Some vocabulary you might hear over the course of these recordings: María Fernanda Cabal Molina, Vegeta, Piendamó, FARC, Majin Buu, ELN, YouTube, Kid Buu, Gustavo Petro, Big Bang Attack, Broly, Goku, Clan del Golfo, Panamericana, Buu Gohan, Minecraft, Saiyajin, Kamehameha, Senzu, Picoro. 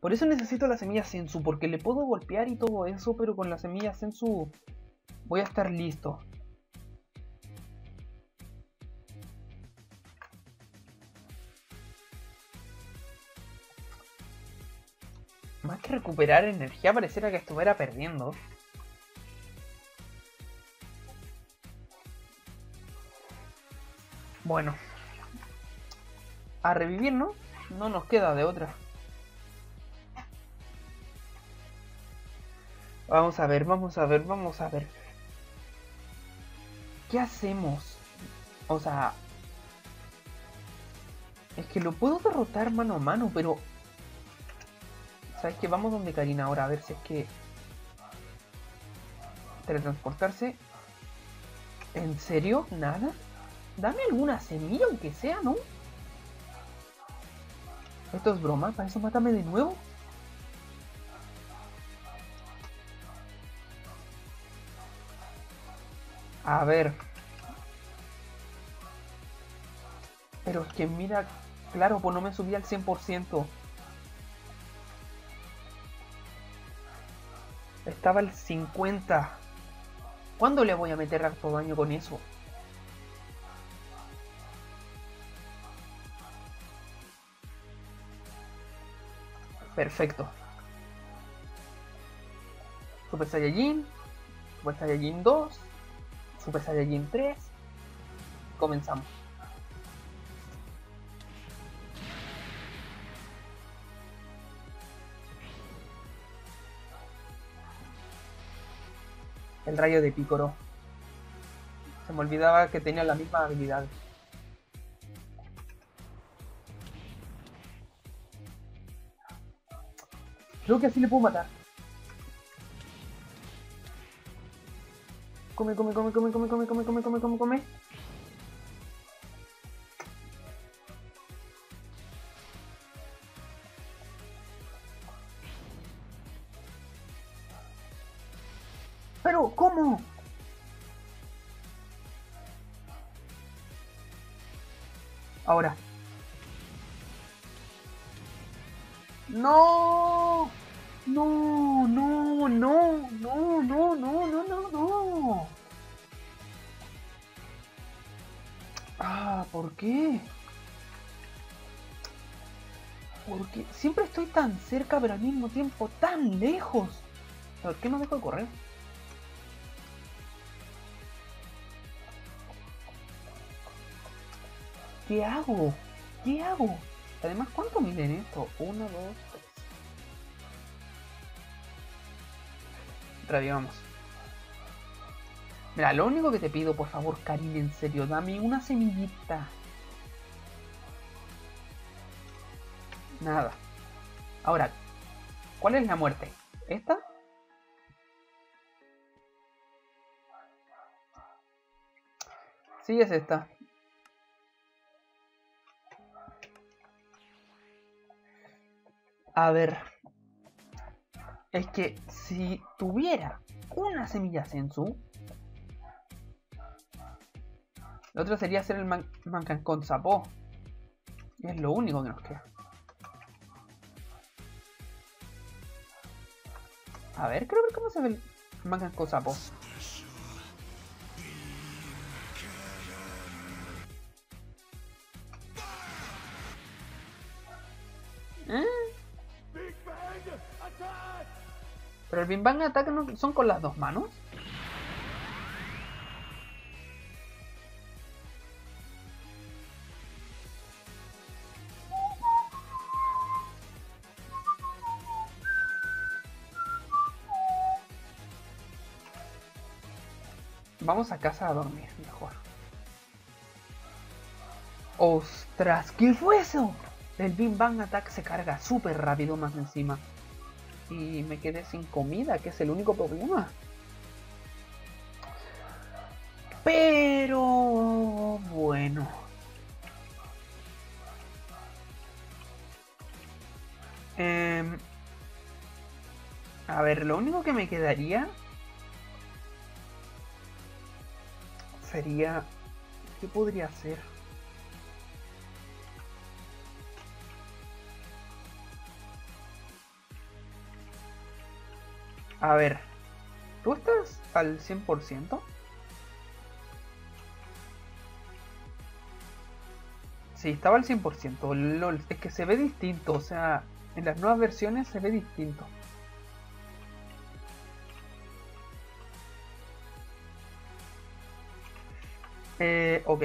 Por eso necesito la semilla Senzu, porque le puedo golpear y todo eso, pero con la semilla Senzu voy a estar listo. Más que recuperar energía, pareciera que estuviera perdiendo. Bueno. A revivir, ¿no? No nos queda de otra. Vamos a ver, vamos a ver, vamos a ver. ¿Qué hacemos? O sea... Es que lo puedo derrotar mano a mano, pero... ¿Sabes qué? Vamos donde Karina ahora, a ver si es que... Teletransportarse. ¿En serio? ¿Nada? Dame alguna semilla, aunque sea, ¿no? Esto es broma, para eso mátame de nuevo. A ver. Pero es que mira, claro, pues no me subí al 100%. Estaba al 50%. ¿Cuándo le voy a meter harto daño con eso? Perfecto. Super Saiyajin. Super Saiyajin 2. Super Saiyajin 3. Comenzamos. El rayo de Picoro. Se me olvidaba que tenía la misma habilidad. Creo que así le puedo matar. Come, come, come, come, come, come, come, come, come, come, come. Pero, ¿cómo? Ahora. No, no, no, no, no, no, no, no, no, no. Ah, ¿por qué? Porque siempre estoy tan cerca, pero al mismo tiempo tan lejos. ¿Por qué no dejo de correr? ¿Qué hago? ¿Qué hago? Además, ¿cuánto miden esto? 1, 2, 3. Revivamos. Mira, lo único que te pido, por favor, Karin, en serio, dame una semillita. Nada. Ahora, ¿cuál es la muerte? ¿Esta? Sí, es esta. A ver, es que si tuviera una semilla Senzu, lo otro sería hacer el mancan con sapo. Y es lo único que nos queda. A ver, creo que cómo se ve el mancan con sapo. Pero el Big Bang Attack no son con las dos manos. Vamos a casa a dormir, mejor. ¡Ostras! ¿Qué fue eso? El Big Bang Attack se carga súper rápido más encima. Y me quedé sin comida, que es el único problema. Pero bueno. A ver, lo único que me quedaría sería... ¿Qué podría hacer? A ver, ¿tú estás al 100%? Sí, estaba al 100%. LOL, es que se ve distinto, o sea, en las nuevas versiones se ve distinto. Ok.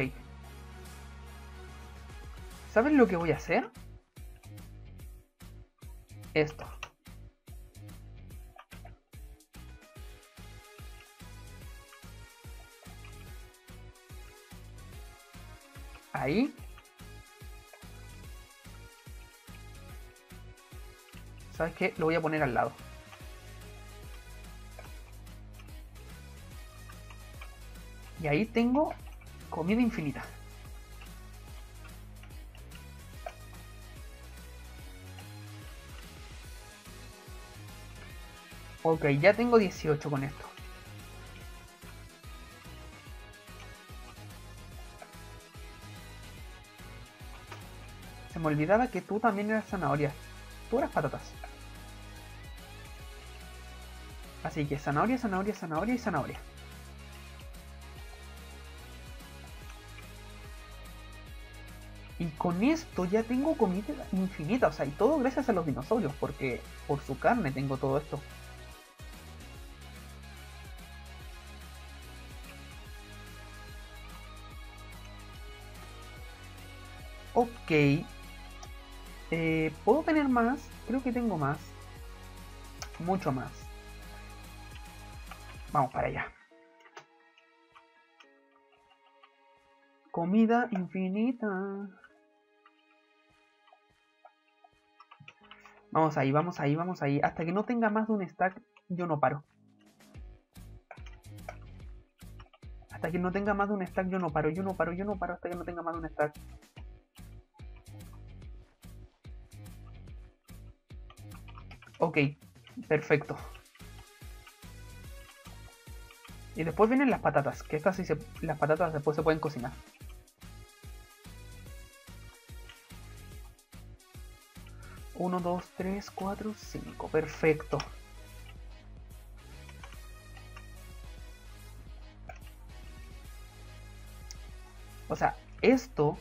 ¿Saben lo que voy a hacer? Esto. Ahí. ¿Sabes qué? Lo voy a poner al lado. Y ahí tengo comida infinita. Ok, ya tengo 18 con esto. Se me olvidaba que tú también eras zanahoria. Tú eras patatas. Así que zanahoria, zanahoria, zanahoria y zanahoria. Y con esto ya tengo comida infinita. O sea, y todo gracias a los dinosaurios. Porque por su carne tengo todo esto. Ok. ¿Puedo tener más? Creo que tengo más. Mucho más. Vamos para allá. Comida infinita. Vamos ahí, vamos ahí, vamos ahí. Hasta que no tenga más de un stack, yo no paro. Hasta que no tenga más de un stack, yo no paro. Yo no paro, yo no paro hasta que no tenga más de un stack. Ok, perfecto. Y después vienen las patatas, que estas sí las patatas después se pueden cocinar. Uno, dos, tres, cuatro, cinco. Perfecto. O sea, esto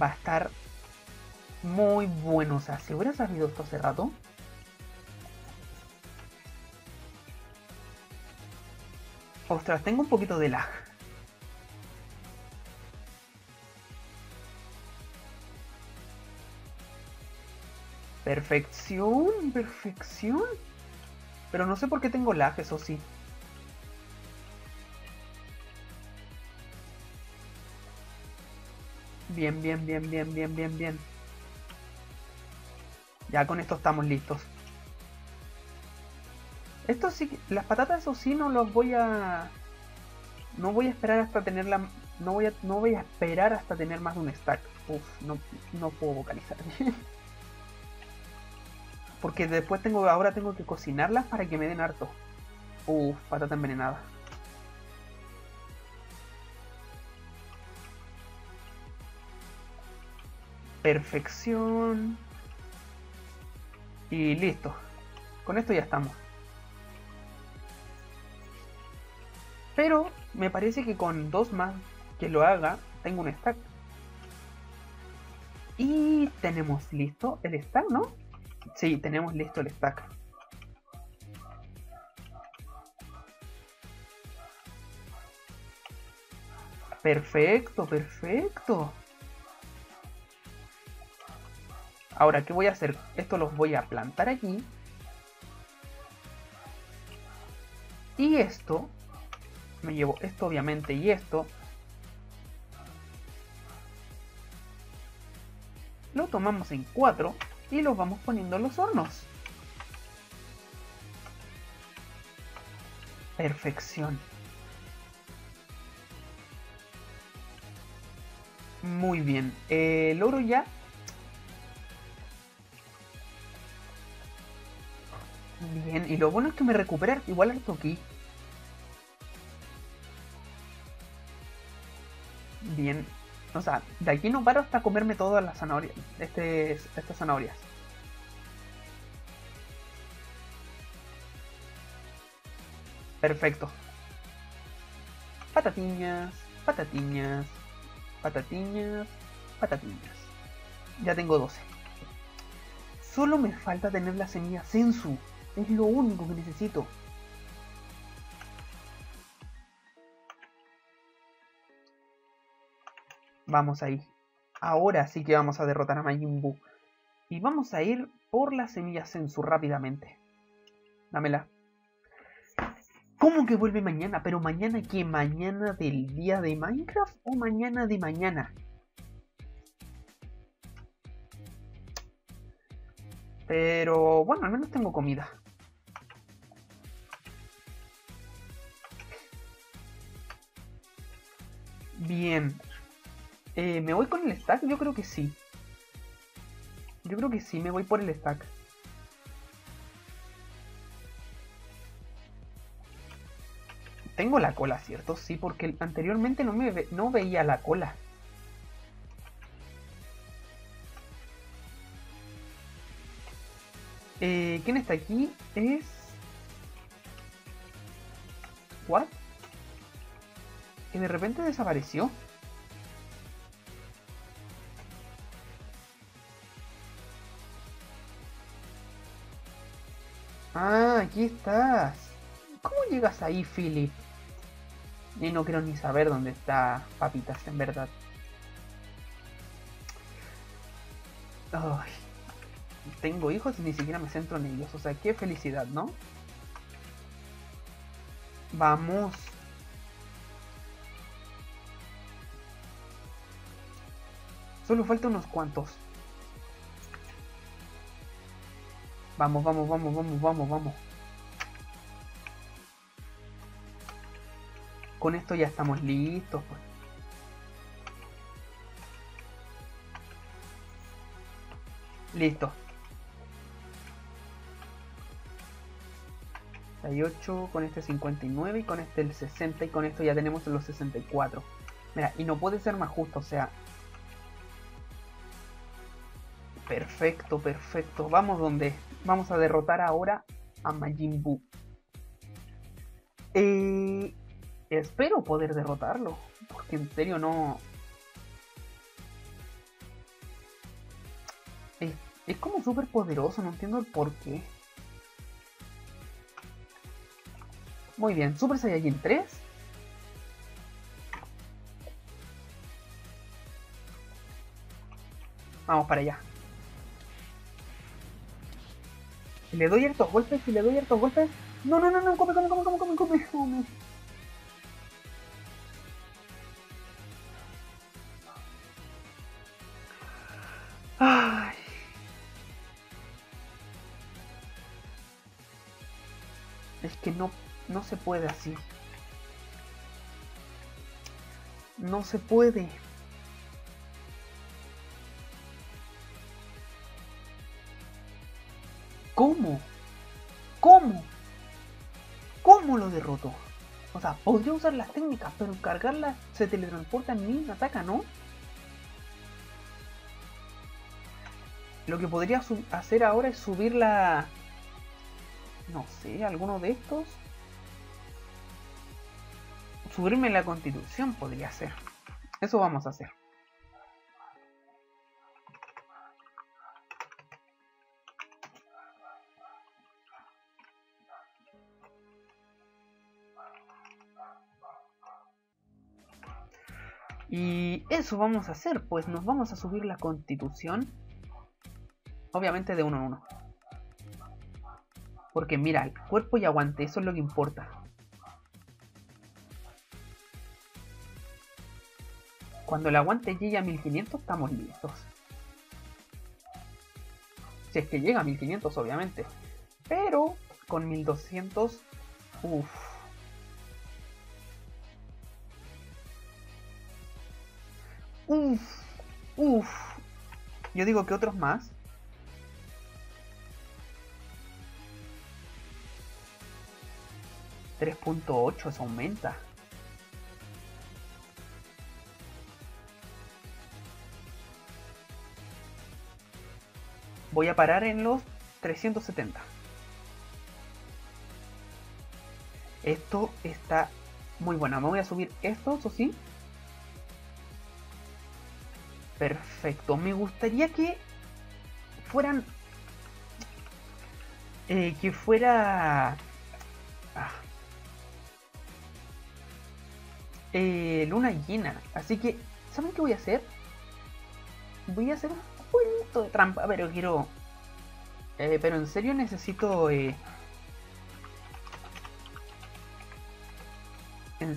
va a estar muy bueno. O sea, si hubiera sabido esto hace rato. Ostras, tengo un poquito de lag. Perfección, perfección. Pero no sé por qué tengo lag, eso sí. Bien, bien, bien, bien, bien, bien, bien. Ya con esto estamos listos. Esto sí, las patatas eso sí no los voy a... No voy a esperar hasta tener la... No voy a esperar hasta tener más de un stack. Uf, no puedo vocalizar. Porque después tengo... Ahora tengo que cocinarlas para que me den harto. Uf, patata envenenada. Perfección. Y listo. Con esto ya estamos. Pero me parece que con dos más que lo haga, tengo un stack. Y tenemos listo el stack, ¿no? Sí, tenemos listo el stack. Perfecto, perfecto. Ahora, ¿qué voy a hacer? Esto los voy a plantar aquí. Y esto... Me llevo esto obviamente y esto. Lo tomamos en 4 y los vamos poniendo en los hornos. Perfección. Muy bien. El oro ya. Bien, y lo bueno es que me recuperar igual harto aquí. Bien, o sea, de aquí no paro hasta comerme todas las zanahorias, estas zanahorias. Perfecto. Patatiñas, patatiñas, patatiñas, patatiñas. Ya tengo 12. Solo me falta tener la semilla Senzu. Es lo único que necesito. Vamos ahí. Ahora sí que vamos a derrotar a Majin Buu. Y vamos a ir por la semilla Senzu rápidamente. Dámela. ¿Cómo que vuelve mañana? ¿Pero mañana qué? ¿Mañana del día de Minecraft o mañana de mañana? Pero bueno, al menos tengo comida. Bien. ¿Me voy con el stack? Yo creo que sí. Yo creo que sí, me voy por el stack. Tengo la cola, ¿cierto? Sí, porque anteriormente no veía la cola. ¿Quién está aquí? Es... ¿What? Que de repente desapareció. Ah, aquí estás. ¿Cómo llegas ahí, Philip? Yo no quiero ni saber dónde está Papitas, en verdad. Ay, tengo hijos y ni siquiera me centro en ellos. O sea, qué felicidad, ¿no? Vamos. Solo falta unos cuantos. Vamos, vamos, vamos, vamos, vamos, vamos. Con esto ya estamos listos, pues. Listo. 68, con este 59 y con este el 60 y con esto ya tenemos los 64. Mira, y no puede ser más justo, o sea... Perfecto, perfecto. Vamos donde... Vamos a derrotar ahora a Majin Buu. Espero poder derrotarlo, porque en serio no... Es como súper poderoso, no entiendo el porqué. Muy bien, Super Saiyajin 3. Vamos para allá. Le doy hartos golpes, y le doy hartos golpes. No, no, no, no, come, come, come, come, come, come, come. Es que no se puede así. No se puede. ¿Cómo? ¿Cómo? ¿Cómo lo derroto? O sea, podría usar las técnicas, pero cargarlas se teletransporta en mi ataca, ¿no? Lo que podría hacer ahora es subir la... No sé, alguno de estos. Subirme la constitución podría ser. Eso vamos a hacer. Y eso vamos a hacer, pues nos vamos a subir la constitución. Obviamente de uno en uno. Porque mira, el cuerpo y aguante, eso es lo que importa. Cuando el aguante llegue a 1500 estamos listos. Si es que llega a 1500 obviamente. Pero con 1200... Uff. Uff. Uff. Yo digo que otros más. .8, eso aumenta. Voy a parar en los 370. Esto está muy bueno. Me voy a subir esto, eso sí. Perfecto. Me gustaría que fueran... luna llena. Así que, ¿saben qué voy a hacer? Voy a hacer un jueguito de trampa. Pero quiero... pero en serio necesito... En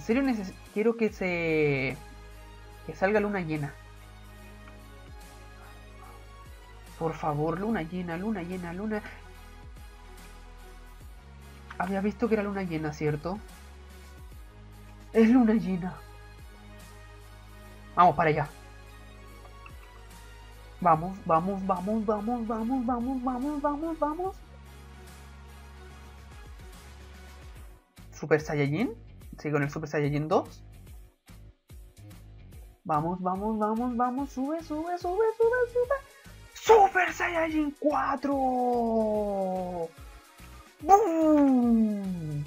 serio quiero que se... Que salga luna llena. Por favor, luna llena, luna llena, luna... Había visto que era luna llena, ¿cierto? Es luna llena. Vamos para allá. Vamos, vamos, vamos, vamos, vamos, vamos, vamos, vamos, vamos. Super Saiyajin. Sí, con el Super Saiyajin 2. Vamos, vamos, vamos, vamos. Sube, sube, sube, sube, sube. Super Saiyajin 4. ¡Bum!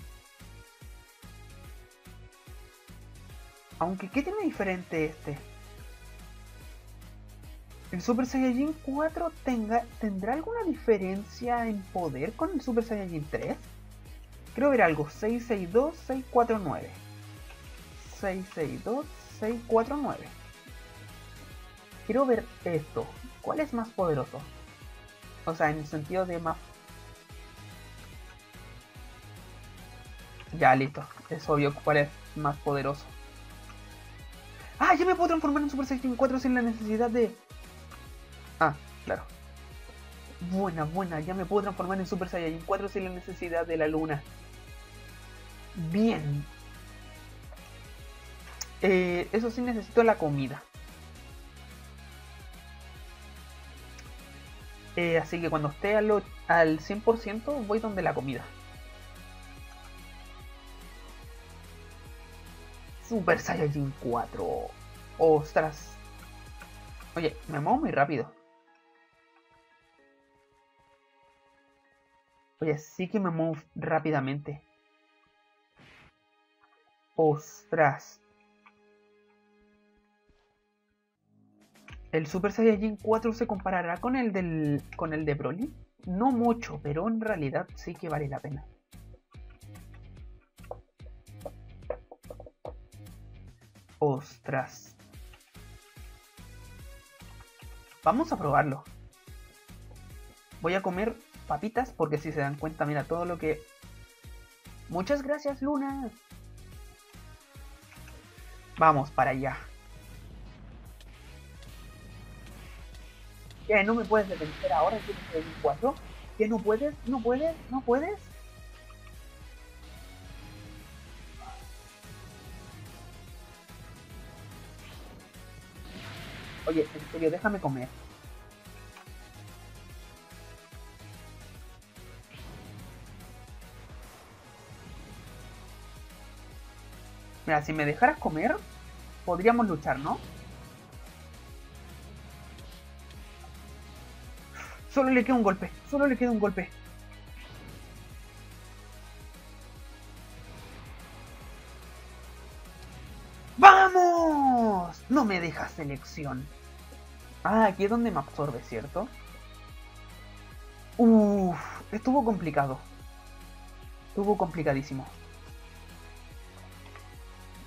Aunque, ¿qué tiene diferente este? ¿El Super Saiyajin 4 tendrá alguna diferencia en poder con el Super Saiyajin 3? Creo ver algo. 662, 649. 662, 649. Quiero ver esto. ¿Cuál es más poderoso? O sea, en el sentido de más... Ya, listo. Es obvio cuál es más poderoso. ¡Ah! Ya me puedo transformar en Super Saiyajin 4 sin la necesidad de... Ah, claro. Buena, buena. Ya me puedo transformar en Super Saiyajin 4 sin la necesidad de la luna. Bien. Eso sí, necesito la comida. Así que cuando esté al 100% voy donde la comida. Super Saiyajin 4. Ostras. Oye, me muevo muy rápido. Oye, sí que me muevo rápidamente. Ostras. ¿El Super Saiyajin 4 se comparará con el de Broly? No mucho, pero en realidad sí que vale la pena. Ostras. Vamos a probarlo. Voy a comer papitas porque si se dan cuenta, mira todo lo que... Muchas gracias, Luna. Vamos para allá. ¿Qué? ¿No me puedes detener ahora? ¿Qué? ¿4? ¿Qué? ¿No puedes? ¿No puedes? ¿No puedes? Oye, en serio, déjame comer. Mira, si me dejaras comer, podríamos luchar, ¿no? Solo le queda un golpe, solo le queda un golpe. ¡Vamos! No me dejas elección. Ah, aquí es donde me absorbe, ¿cierto? Uff, estuvo complicado. Estuvo complicadísimo.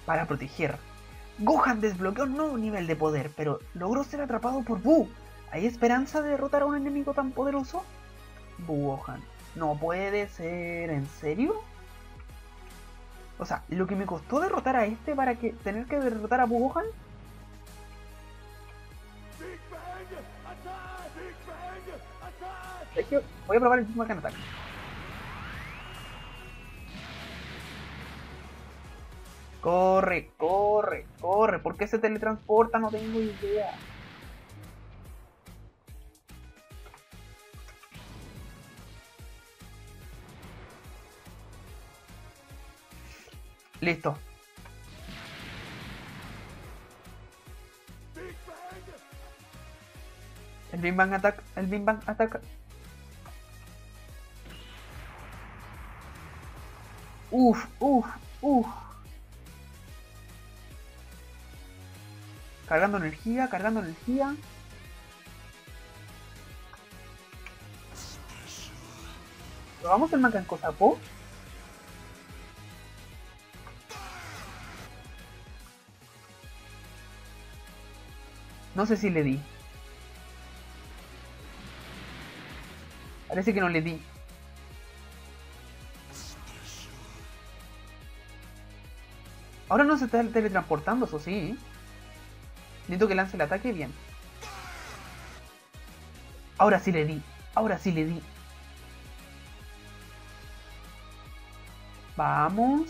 Para proteger. Gohan desbloqueó un nuevo nivel de poder, pero logró ser atrapado por Buu. ¿Hay esperanza de derrotar a un enemigo tan poderoso? Buu Gohan. No puede ser, ¿en serio? O sea, lo que me costó derrotar a este para que tener que derrotar a Buu Gohan... Es que voy a probar el Big Bang Attack. Corre, corre, corre. ¿Por qué se teletransporta? No tengo idea. Listo. El Big Bang Attack, el Big Bang Attack. Uf. Cargando energía. ¿Probamos el Macan Cosapo? No sé si le di. Parece que no le di. Ahora no se está teletransportando, eso sí. Necesito que lance el ataque bien. Ahora sí le di. Vamos.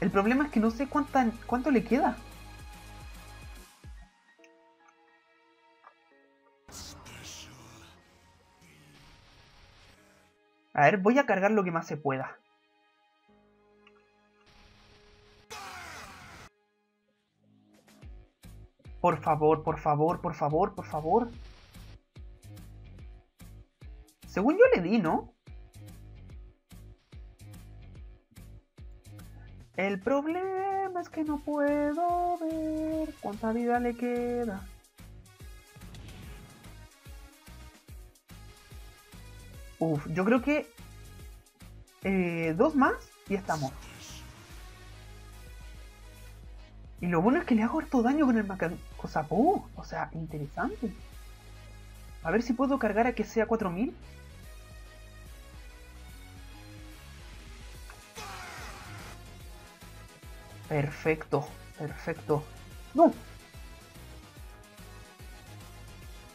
El problema es que no sé cuánto le queda. A ver, voy a cargar lo que más se pueda. Por favor. Según yo le di, ¿no? El problema es que no puedo ver cuánta vida le queda. Uf, yo creo que dos más y estamos. Y lo bueno es que le hago harto daño con el Macacosapo. O sea, interesante. A ver si puedo cargar a que sea 4000. Perfecto. ¡No!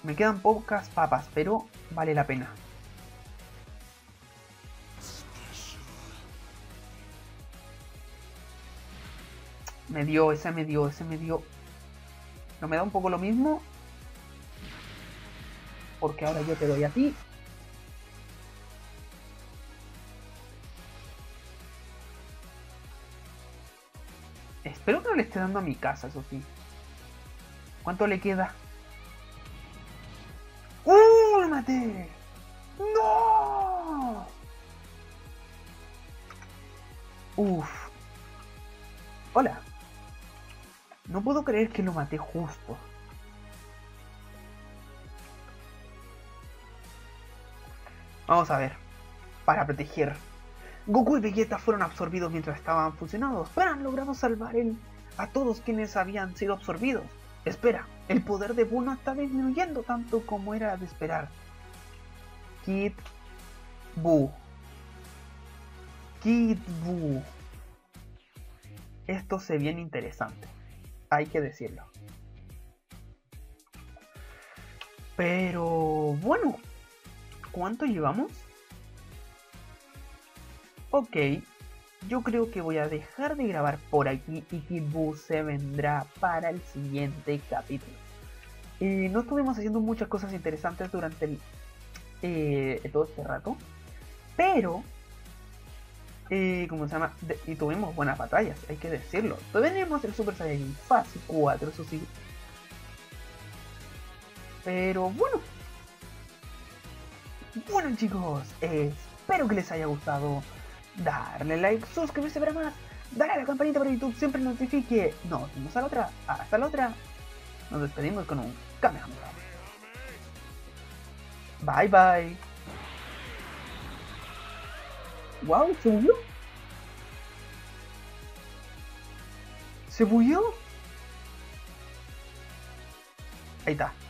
Me quedan pocas papas, pero vale la pena. Ese me dio. ¿No me da un poco lo mismo? Porque ahora yo te doy a ti. Espero que no le esté dando a mi casa, eso sí. ¿Cuánto le queda? ¡Uh! ¡Lo maté! ¡No! ¡Uf! ¡Hola! No puedo creer que lo maté justo. Vamos a ver. Para proteger. Goku y Vegeta fueron absorbidos mientras estaban fusionados. Pero han logrado salvar a todos quienes habían sido absorbidos. Espera, el poder de Buu no está disminuyendo tanto como era de esperar. Kid Buu. Esto se viene interesante. Hay que decirlo. Pero bueno. ¿Cuánto llevamos? Ok, yo creo que voy a dejar de grabar por aquí y Kid Buu se vendrá para el siguiente capítulo. No estuvimos haciendo muchas cosas interesantes durante todo este rato, pero y tuvimos buenas batallas, hay que decirlo. Tenemos el Super Saiyajin Fase 4, eso sí. Pero bueno. Bueno chicos, espero que les haya gustado. Darle like, suscribirse para más, darle a la campanita para YouTube, siempre notifique. Nos vemos a la otra, hasta la otra. Nos despedimos con un Kamehameha. Bye bye. Wow, ¿se bugueó? ¿Se bugueó? Ahí está.